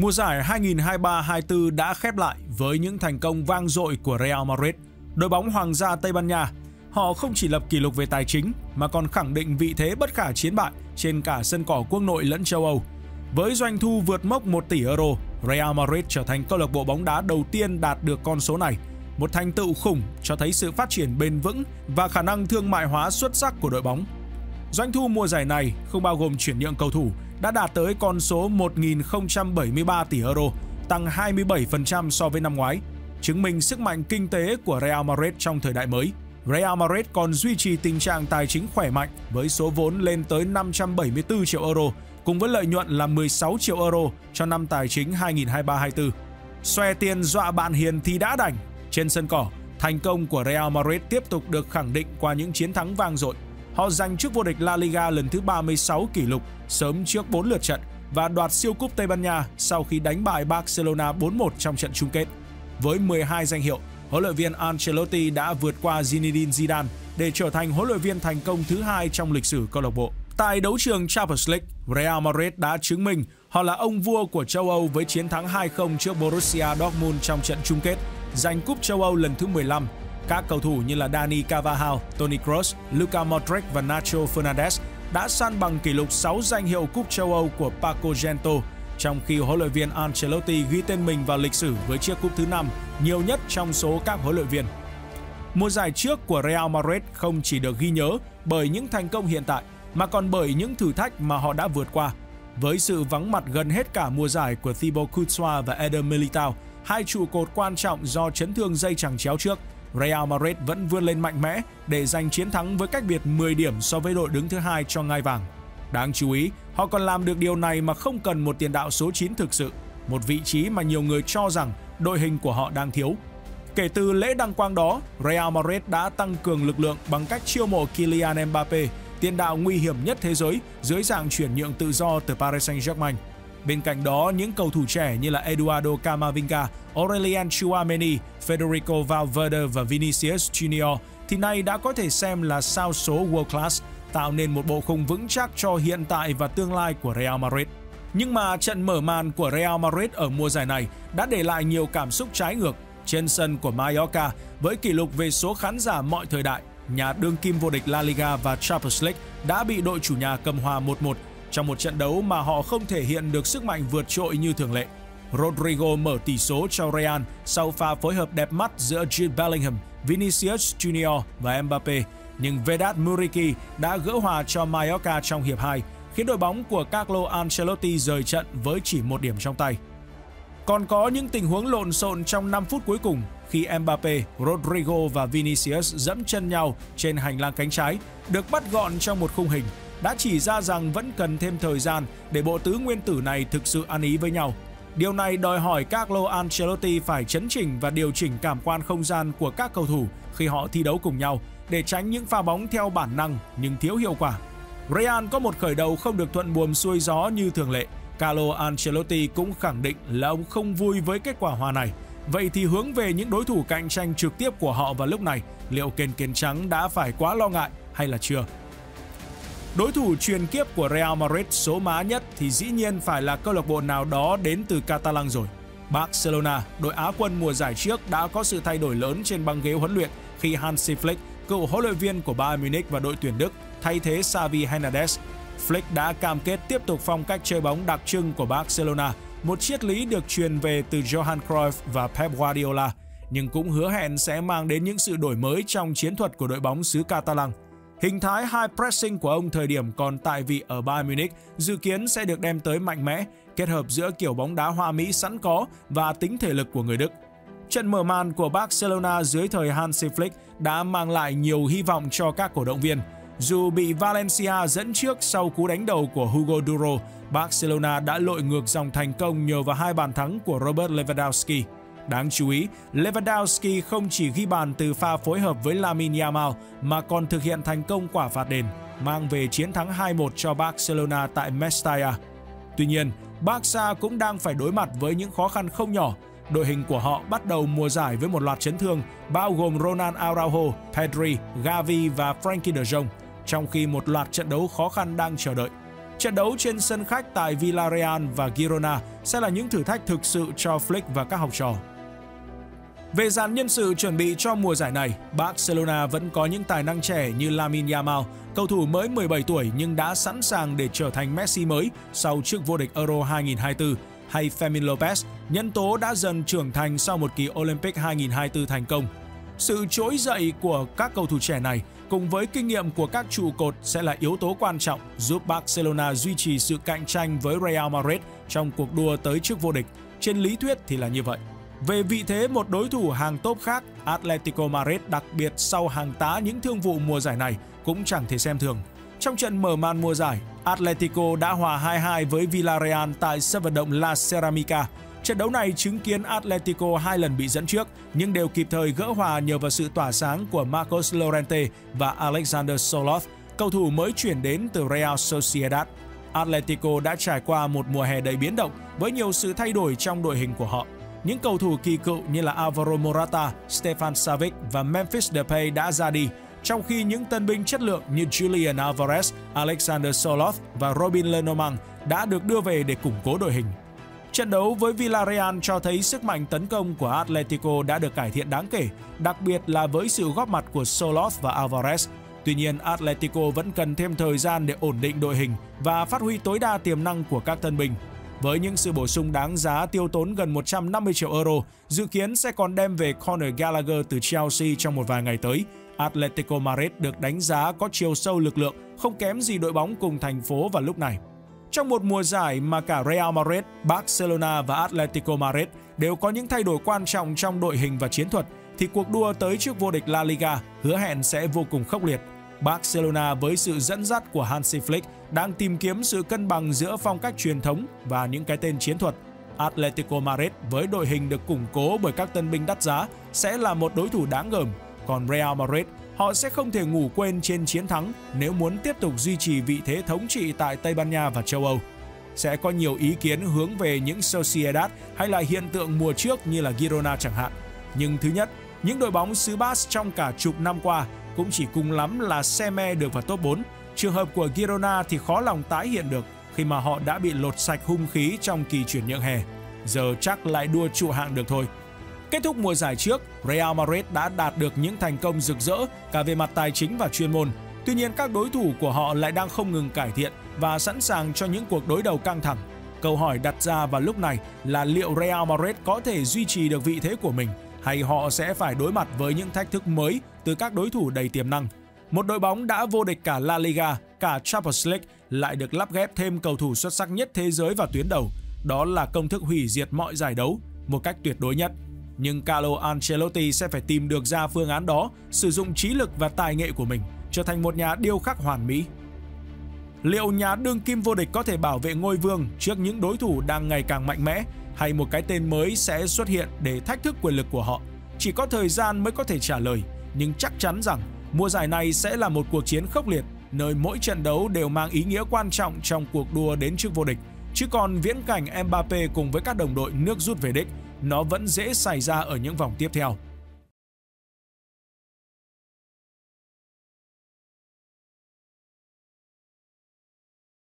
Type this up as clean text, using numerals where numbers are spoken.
Mùa giải 2023-24 đã khép lại với những thành công vang dội của Real Madrid, đội bóng Hoàng gia Tây Ban Nha. Họ không chỉ lập kỷ lục về tài chính mà còn khẳng định vị thế bất khả chiến bại trên cả sân cỏ quốc nội lẫn châu Âu. Với doanh thu vượt mốc 1 tỷ euro, Real Madrid trở thành câu lạc bộ bóng đá đầu tiên đạt được con số này. Một thành tựu khủng cho thấy sự phát triển bền vững và khả năng thương mại hóa xuất sắc của đội bóng. Doanh thu mùa giải này không bao gồm chuyển nhượng cầu thủ đã đạt tới con số 1.073 tỷ euro, tăng 27% so với năm ngoái, chứng minh sức mạnh kinh tế của Real Madrid trong thời đại mới. Real Madrid còn duy trì tình trạng tài chính khỏe mạnh với số vốn lên tới 574 triệu euro, cùng với lợi nhuận là 16 triệu euro cho năm tài chính 2023-24. Xòe tiền dọa bạn hiền thì đã đành. Trên sân cỏ, thành công của Real Madrid tiếp tục được khẳng định qua những chiến thắng vang dội. Họ giành chức vô địch La Liga lần thứ 36 kỷ lục, sớm trước 4 lượt trận và đoạt siêu cúp Tây Ban Nha sau khi đánh bại Barcelona 4-1 trong trận chung kết. Với 12 danh hiệu, huấn luyện viên Ancelotti đã vượt qua Zinedine Zidane để trở thành huấn luyện viên thành công thứ hai trong lịch sử câu lạc bộ. Tại đấu trường Champions League, Real Madrid đã chứng minh họ là ông vua của châu Âu với chiến thắng 2-0 trước Borussia Dortmund trong trận chung kết, giành cúp châu Âu lần thứ 15. Các cầu thủ như là Dani Carvajal, Toni Kroos, Luka Modric và Nacho Fernandez đã san bằng kỷ lục 6 danh hiệu cúp châu Âu của Paco Gento, trong khi huấn luyện viên Ancelotti ghi tên mình vào lịch sử với chiếc cúp thứ 5 nhiều nhất trong số các huấn luyện viên. Mùa giải trước của Real Madrid không chỉ được ghi nhớ bởi những thành công hiện tại mà còn bởi những thử thách mà họ đã vượt qua. Với sự vắng mặt gần hết cả mùa giải của Thibaut Courtois và Eder Militao, hai trụ cột quan trọng do chấn thương dây chằng chéo trước, Real Madrid vẫn vươn lên mạnh mẽ để giành chiến thắng với cách biệt 10 điểm so với đội đứng thứ hai cho ngai vàng. Đáng chú ý, họ còn làm được điều này mà không cần một tiền đạo số 9 thực sự, một vị trí mà nhiều người cho rằng đội hình của họ đang thiếu. Kể từ lễ đăng quang đó, Real Madrid đã tăng cường lực lượng bằng cách chiêu mộ Kylian Mbappé, tiền đạo nguy hiểm nhất thế giới dưới dạng chuyển nhượng tự do từ Paris Saint-Germain. Bên cạnh đó, những cầu thủ trẻ như là Eduardo Camavinga, Aurélien Tchouaméni, Federico Valverde và Vinicius Junior thì nay đã có thể xem là sao số world class, tạo nên một bộ khung vững chắc cho hiện tại và tương lai của Real Madrid. Nhưng mà trận mở màn của Real Madrid ở mùa giải này đã để lại nhiều cảm xúc trái ngược. Trên sân của Mallorca, với kỷ lục về số khán giả mọi thời đại, nhà đương kim vô địch La Liga và Champions League đã bị đội chủ nhà cầm hòa 1-1 trong một trận đấu mà họ không thể hiện được sức mạnh vượt trội như thường lệ. Rodrygo mở tỷ số cho Real sau pha phối hợp đẹp mắt giữa Jude Bellingham, Vinicius Junior và Mbappé, nhưng Vedat Muriqi đã gỡ hòa cho Mallorca trong hiệp 2, khiến đội bóng của Carlo Ancelotti rời trận với chỉ một điểm trong tay. Còn có những tình huống lộn xộn trong 5 phút cuối cùng khi Mbappé, Rodrygo và Vinicius dẫm chân nhau trên hành lang cánh trái, được bắt gọn trong một khung hình, đã chỉ ra rằng vẫn cần thêm thời gian để bộ tứ nguyên tử này thực sự ăn ý với nhau. Điều này đòi hỏi Carlo Ancelotti phải chấn chỉnh và điều chỉnh cảm quan không gian của các cầu thủ khi họ thi đấu cùng nhau để tránh những pha bóng theo bản năng nhưng thiếu hiệu quả. Real có một khởi đầu không được thuận buồm xuôi gió như thường lệ. Carlo Ancelotti cũng khẳng định là ông không vui với kết quả hòa này. Vậy thì hướng về những đối thủ cạnh tranh trực tiếp của họ vào lúc này, liệu kền kền trắng đã phải quá lo ngại hay là chưa? Đối thủ truyền kiếp của Real Madrid số má nhất thì dĩ nhiên phải là câu lạc bộ nào đó đến từ Catalan rồi. Barcelona, đội Á quân mùa giải trước đã có sự thay đổi lớn trên băng ghế huấn luyện khi Hansi Flick, cựu huấn luyện viên của Bayern Munich và đội tuyển Đức, thay thế Xavi Hernandez. Flick đã cam kết tiếp tục phong cách chơi bóng đặc trưng của Barcelona, một triết lý được truyền về từ Johan Cruyff và Pep Guardiola, nhưng cũng hứa hẹn sẽ mang đến những sự đổi mới trong chiến thuật của đội bóng xứ Catalan. Hình thái high pressing của ông thời điểm còn tại vị ở Bayern Munich dự kiến sẽ được đem tới mạnh mẽ, kết hợp giữa kiểu bóng đá hoa mỹ sẵn có và tính thể lực của người Đức. Trận mở màn của Barcelona dưới thời Hansi Flick đã mang lại nhiều hy vọng cho các cổ động viên. Dù bị Valencia dẫn trước sau cú đánh đầu của Hugo Duro, Barcelona đã lội ngược dòng thành công nhờ vào hai bàn thắng của Robert Lewandowski. Đáng chú ý, Lewandowski không chỉ ghi bàn từ pha phối hợp với Lamine Yamal mà còn thực hiện thành công quả phạt đền, mang về chiến thắng 2-1 cho Barcelona tại Mestalla. Tuy nhiên, Barca cũng đang phải đối mặt với những khó khăn không nhỏ. Đội hình của họ bắt đầu mùa giải với một loạt chấn thương, bao gồm Ronald Araujo, Pedri, Gavi và Frankie de Jong, trong khi một loạt trận đấu khó khăn đang chờ đợi. Trận đấu trên sân khách tại Villarreal và Girona sẽ là những thử thách thực sự cho Flick và các học trò. Về dàn nhân sự chuẩn bị cho mùa giải này, Barcelona vẫn có những tài năng trẻ như Lamine Yamal, cầu thủ mới 17 tuổi nhưng đã sẵn sàng để trở thành Messi mới sau chức vô địch Euro 2024, hay Fermin Lopez, nhân tố đã dần trưởng thành sau một kỳ Olympic 2024 thành công. Sự trỗi dậy của các cầu thủ trẻ này cùng với kinh nghiệm của các trụ cột sẽ là yếu tố quan trọng giúp Barcelona duy trì sự cạnh tranh với Real Madrid trong cuộc đua tới chức vô địch. Trên lý thuyết thì là như vậy. Về vị thế một đối thủ hàng top khác, Atletico Madrid đặc biệt sau hàng tá những thương vụ mùa giải này cũng chẳng thể xem thường. Trong trận mở màn mùa giải, Atletico đã hòa 2-2 với Villarreal tại sân vận động La Ceramica. Trận đấu này chứng kiến Atletico hai lần bị dẫn trước nhưng đều kịp thời gỡ hòa nhờ vào sự tỏa sáng của Marcos Llorente và Alexander Sørloth, cầu thủ mới chuyển đến từ Real Sociedad. Atletico đã trải qua một mùa hè đầy biến động với nhiều sự thay đổi trong đội hình của họ. Những cầu thủ kỳ cựu như là Alvaro Morata, Stefan Savic và Memphis Depay đã ra đi, trong khi những tân binh chất lượng như Julian Alvarez, Alexander Sørloth và Robin Lenormand đã được đưa về để củng cố đội hình. Trận đấu với Villarreal cho thấy sức mạnh tấn công của Atletico đã được cải thiện đáng kể, đặc biệt là với sự góp mặt của Sørloth và Alvarez. Tuy nhiên, Atletico vẫn cần thêm thời gian để ổn định đội hình và phát huy tối đa tiềm năng của các tân binh. Với những sự bổ sung đáng giá tiêu tốn gần 150 triệu euro, dự kiến sẽ còn đem về Conor Gallagher từ Chelsea trong một vài ngày tới. Atletico Madrid được đánh giá có chiều sâu lực lượng, không kém gì đội bóng cùng thành phố vào lúc này. Trong một mùa giải mà cả Real Madrid, Barcelona và Atletico Madrid đều có những thay đổi quan trọng trong đội hình và chiến thuật, thì cuộc đua tới chức vô địch La Liga hứa hẹn sẽ vô cùng khốc liệt. Barcelona với sự dẫn dắt của Hansi Flick đang tìm kiếm sự cân bằng giữa phong cách truyền thống và những cái tên chiến thuật. Atletico Madrid với đội hình được củng cố bởi các tân binh đắt giá sẽ là một đối thủ đáng gờm. Còn Real Madrid, họ sẽ không thể ngủ quên trên chiến thắng nếu muốn tiếp tục duy trì vị thế thống trị tại Tây Ban Nha và châu Âu. Sẽ có nhiều ý kiến hướng về những Sociedad hay là hiện tượng mùa trước như là Girona chẳng hạn. Nhưng thứ nhất, những đội bóng xứ Basque trong cả chục năm qua cũng chỉ cùng lắm là xe me được vào top 4. Trường hợp của Girona thì khó lòng tái hiện được khi mà họ đã bị lột sạch hung khí trong kỳ chuyển nhượng hè. Giờ chắc lại đua trụ hạng được thôi. Kết thúc mùa giải trước, Real Madrid đã đạt được những thành công rực rỡ cả về mặt tài chính và chuyên môn. Tuy nhiên, các đối thủ của họ lại đang không ngừng cải thiện và sẵn sàng cho những cuộc đối đầu căng thẳng. Câu hỏi đặt ra vào lúc này là liệu Real Madrid có thể duy trì được vị thế của mình hay họ sẽ phải đối mặt với những thách thức mới từ các đối thủ đầy tiềm năng. Một đội bóng đã vô địch cả La Liga, cả Champions League lại được lắp ghép thêm cầu thủ xuất sắc nhất thế giới vào tuyến đầu. Đó là công thức hủy diệt mọi giải đấu một cách tuyệt đối nhất. Nhưng Carlo Ancelotti sẽ phải tìm được ra phương án đó, sử dụng trí lực và tài nghệ của mình, trở thành một nhà điêu khắc hoàn mỹ. Liệu nhà đương kim vô địch có thể bảo vệ ngôi vương trước những đối thủ đang ngày càng mạnh mẽ, hay một cái tên mới sẽ xuất hiện để thách thức quyền lực của họ? Chỉ có thời gian mới có thể trả lời, nhưng chắc chắn rằng mùa giải này sẽ là một cuộc chiến khốc liệt, nơi mỗi trận đấu đều mang ý nghĩa quan trọng trong cuộc đua đến chức vô địch. Chứ còn viễn cảnh Mbappé cùng với các đồng đội nước rút về đích, nó vẫn dễ xảy ra ở những vòng tiếp theo.